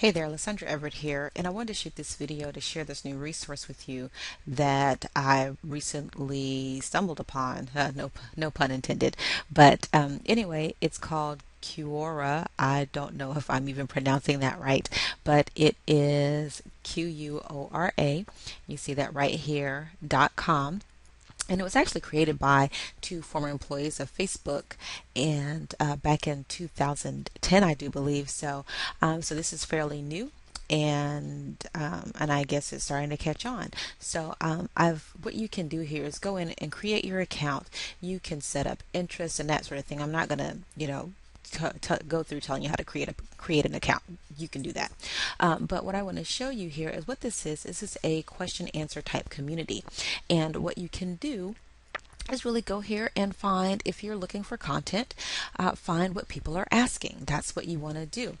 Hey there, LuSundra Everett here, and I wanted to shoot this video to share this new resource with you that I recently stumbled upon. No pun intended. But anyway, it's called Quora. I don't know if I'm even pronouncing that right, but it is Quora. You see that right here, .com. And it was actually created by two former employees of Facebook, and back in 2010, I do believe. So this is fairly new, and I guess it's starting to catch on. So what you can do here is go in and create your account. You can set up interests and that sort of thing. I'm not gonna, go through telling you how to create an account. You can do that. But what I want to show you here is what this is. This is a question answer type community, and what you can do is really go here and find, if you're looking for content, find what people are asking. That's what you want to do.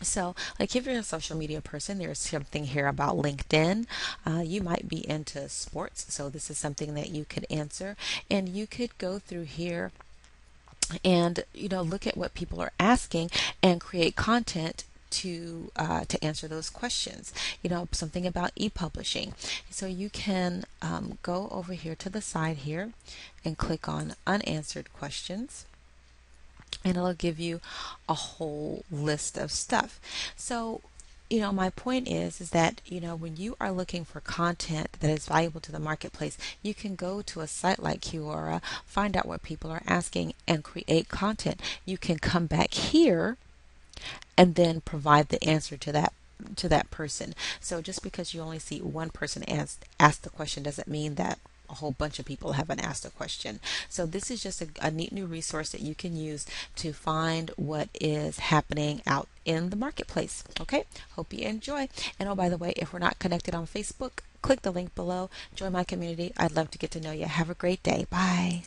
So, like, if you're a social media person, there's something here about LinkedIn. You might be into sports, so this is something that you could answer, and you could go through here and look at what people are asking and create content to answer those questions. Something about e-publishing. So you can go over here to the side here and click on unanswered questions, and it'll give you a whole list of stuff. So my point is that, when you are looking for content that is valuable to the marketplace, you can go to a site like Quora, find out what people are asking, and create content. You can come back here and then provide the answer to that person. So just because you only see one person ask the question doesn't mean that a whole bunch of people haven't asked a question. So this is just a neat new resource that you can use to find what is happening out in the marketplace. Okay, hope you enjoy. And oh, by the way, if we're not connected on Facebook, click the link below, join my community. I'd love to get to know you. Have a great day. Bye.